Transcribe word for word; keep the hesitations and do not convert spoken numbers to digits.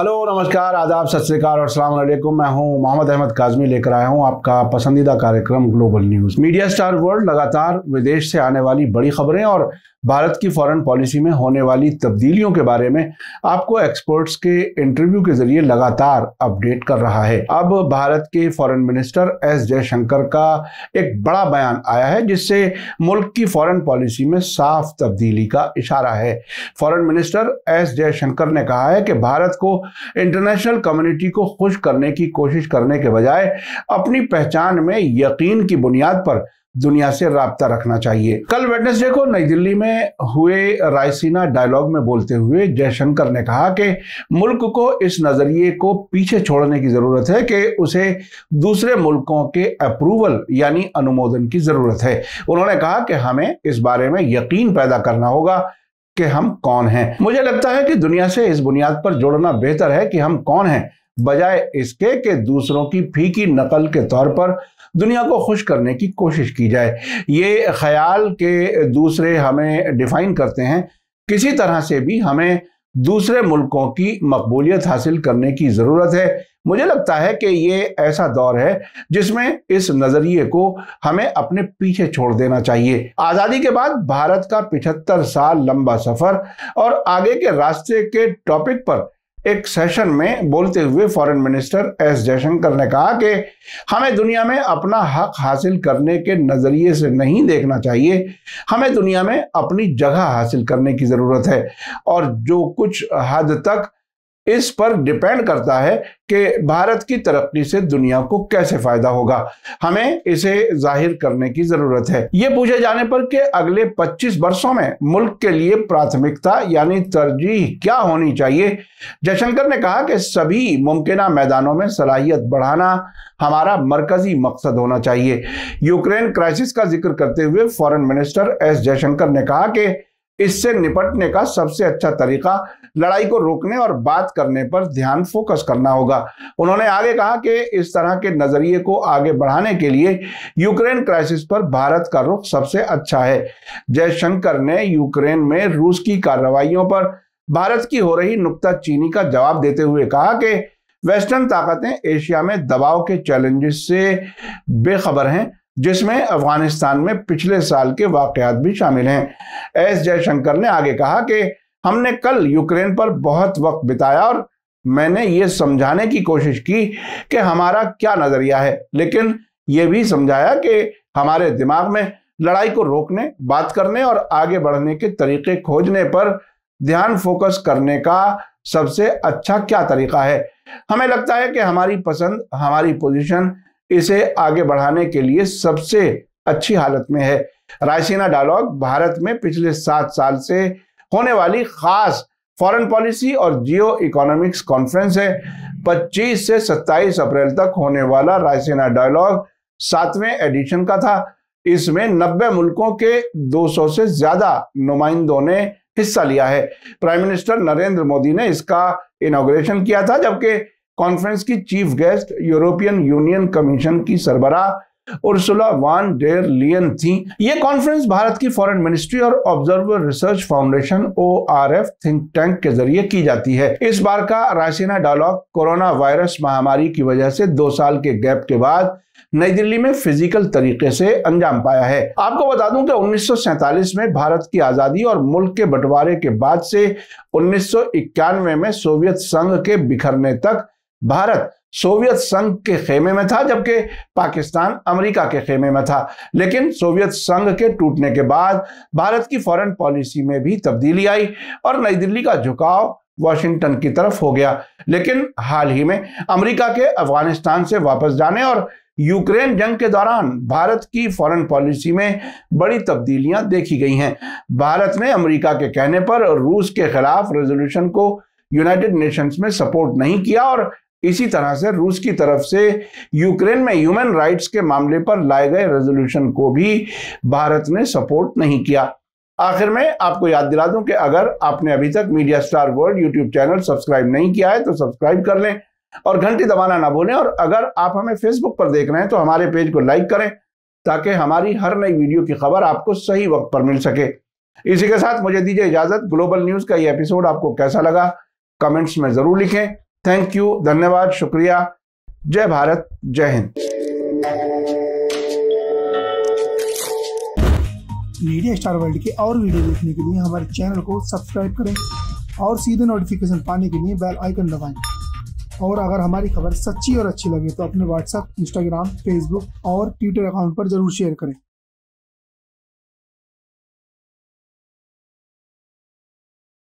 Hello नमस्कार आदाब सत श्री अकाल और अस्सलाम वालेकुम। मैं हूं मोहम्मद अहमद काजमी, लेकर आया हूं आपका पसंदीदा कार्यक्रम global news media star world. लगातार विदेश से आने वाली बड़ी खबरें और भारत की फॉरेन पॉलिसी में होने वाली तब्दीलियों के बारे में आपको एक्सपर्ट्स के इंटरव्यू के जरिए लगातार अपडेट कर रहा है। अब भारत के फॉरेन मिनिस्टर एस जयशंकर का एक बड़ा बयान आया है जिससे मुल्क की फॉरेन पॉलिसी में साफ तब्दीली का इशारा है। फॉरेन मिनिस्टर एस जयशंकर ने कहा है कि भारत को इंटरनेशनल कम्युनिटी को खुश करने की कोशिश करने के बजाय अपनी पहचान में यकीन की बुनियाद पर दुनिया से रब्ता रखना चाहिए। कल वेडनेसडे को नई दिल्ली में हुए रायसीना डायलॉग में बोलते हुए जयशंकर ने कहा कि मुल्क को इस नज़रिए को पीछे छोड़ने की ज़रूरत है कि उसे दूसरे मुल्कों के अप्रूवल यानी अनुमोदन की ज़रूरत है। उन्होंने कहा कि हमें इस बारे में यकीन पैदा करना होगा कि हम कौन हैं। मुझे लगता है कि दुनिया से इस बुनियाद पर जोड़ना बेहतर है कि हम कौन हैं, बजाय इसके कि दूसरों की फीकी नकल के तौर पर दुनिया को खुश करने की कोशिश की जाए। ये ख्याल के दूसरे हमें डिफाइन करते हैं, किसी तरह से भी हमें दूसरे मुल्कों की मकबूलियत हासिल करने की ज़रूरत है। मुझे लगता है कि ये ऐसा दौर है जिसमें इस नज़रिए को हमें अपने पीछे छोड़ देना चाहिए। आज़ादी के बाद भारत का पिछहत्तर साल लंबा सफ़र और आगे के रास्ते के टॉपिक पर एक सेशन में बोलते हुए फॉरेन मिनिस्टर एस जयशंकर ने कहा कि हमें दुनिया में अपना हक हासिल करने के नज़रिए से नहीं देखना चाहिए, हमें दुनिया में अपनी जगह हासिल करने की ज़रूरत है और जो कुछ हद तक इस पर डिपेंड करता है कि भारत की तरक्की से दुनिया को कैसे फ़ायदा होगा, हमें इसे जाहिर करने की ज़रूरत है। ये पूछे जाने पर कि अगले पच्चीस वर्षों में मुल्क के लिए प्राथमिकता यानी तरजीह क्या होनी चाहिए, जयशंकर ने कहा कि सभी मुमकिन मैदानों में सलाहियत बढ़ाना हमारा मरकजी मकसद होना चाहिए। यूक्रेन क्राइसिस का जिक्र करते हुए फॉरेन मिनिस्टर एस जयशंकर ने कहा कि इससे निपटने का सबसे अच्छा तरीका लड़ाई को रोकने और बात करने पर ध्यान फोकस करना होगा। उन्होंने आगे कहा कि इस तरह के नज़रिए को आगे बढ़ाने के लिए यूक्रेन क्राइसिस पर भारत का रुख सबसे अच्छा है। जयशंकर ने यूक्रेन में रूस की कार्रवाइयों पर भारत की हो रही नुक्ताचीनी का जवाब देते हुए कहा कि वेस्टर्न ताकतें एशिया में दबाव के चैलेंजेस से बेखबर हैं, जिसमें अफगानिस्तान में पिछले साल के वाकयात भी शामिल हैं। एस जयशंकर ने आगे कहा कि हमने कल यूक्रेन पर बहुत वक्त बिताया और मैंने ये समझाने की कोशिश की कि हमारा क्या नज़रिया है, लेकिन ये भी समझाया कि हमारे दिमाग में लड़ाई को रोकने, बात करने और आगे बढ़ने के तरीके खोजने पर ध्यान फोकस करने का सबसे अच्छा क्या तरीका है। हमें लगता है कि हमारी पसंद, हमारी पोजीशन इसे आगे बढ़ाने के लिए सबसे अच्छी हालत में है। रायसीना डायलॉग भारत में पिछले सात साल से होने वाली खास फॉरेन पॉलिसी और जियो इकोनॉमिक्स कॉन्फ्रेंस है। पच्चीस से सत्ताईस अप्रैल तक होने वाला रायसीना डायलॉग सातवें एडिशन का था। इसमें नब्बे मुल्कों के दो सौ से ज़्यादा नुमाइंदों ने हिस्सा लिया है। प्राइम मिनिस्टर नरेंद्र मोदी ने इसका इनॉग्रेशन किया था, जबकि कॉन्फ्रेंस की chief guest European Union commission की सरबराह ओर्सुला वैन डेर लियन थी। ये कॉन्फ्रेंस भारत की फॉरेन मिनिस्ट्री और observer research foundation O R F think tank के जरिए की जाती है। इस बार का रायसीना डायलॉग कोरोना वायरस महामारी की वजह से दो साल के गैप के बाद नई दिल्ली में फिजिकल तरीके से अंजाम पाया है। आपको बता दूं कि उन्नीस सौ सैंतालीस में भारत की आज़ादी और मुल्क के बंटवारे के बाद से उन्नीस सौ इक्यानवे में सोवियत संघ के बिखरने तक भारत सोवियत संघ के खेमे में था, जबकि पाकिस्तान अमेरिका के खेमे में था। लेकिन सोवियत संघ के टूटने के बाद भारत की फॉरेन पॉलिसी में भी तब्दीली आई और नई दिल्ली का झुकाव वाशिंगटन की तरफ हो गया। लेकिन हाल ही में अमेरिका के अफगानिस्तान से वापस जाने और यूक्रेन जंग के दौरान भारत की फॉरेन पॉलिसी में बड़ी तब्दीलियां देखी गई हैं। भारत ने अमेरिका के कहने पर रूस के खिलाफ रेजोल्यूशन को यूनाइटेड नेशंस में सपोर्ट नहीं किया और इसी तरह से रूस की तरफ से यूक्रेन में ह्यूमन राइट्स के मामले पर लाए गए रेजोल्यूशन को भी भारत ने सपोर्ट नहीं किया। आखिर में आपको याद दिला दूं कि अगर आपने अभी तक media star world YouTube channel subscribe नहीं किया है तो सब्सक्राइब कर लें और घंटी दबाना ना भूलें। और अगर आप हमें फेसबुक पर देख रहे हैं तो हमारे पेज को लाइक करें ताकि हमारी हर नई वीडियो की खबर आपको सही वक्त पर मिल सके। इसी के साथ मुझे दीजिए इजाज़त। ग्लोबल न्यूज़ का ये एपिसोड आपको कैसा लगा कमेंट्स में ज़रूर लिखें। थैंक यू, धन्यवाद, शुक्रिया। जय भारत, जय हिंद। मीडिया स्टार वर्ल्ड के और वीडियो देखने के लिए हमारे चैनल को सब्सक्राइब करें और सीधे नोटिफिकेशन पाने के लिए बेल आइकन दबाएं। और अगर हमारी खबर सच्ची और अच्छी लगे तो अपने व्हाट्सएप, इंस्टाग्राम, फेसबुक और ट्विटर अकाउंट पर जरूर शेयर करें।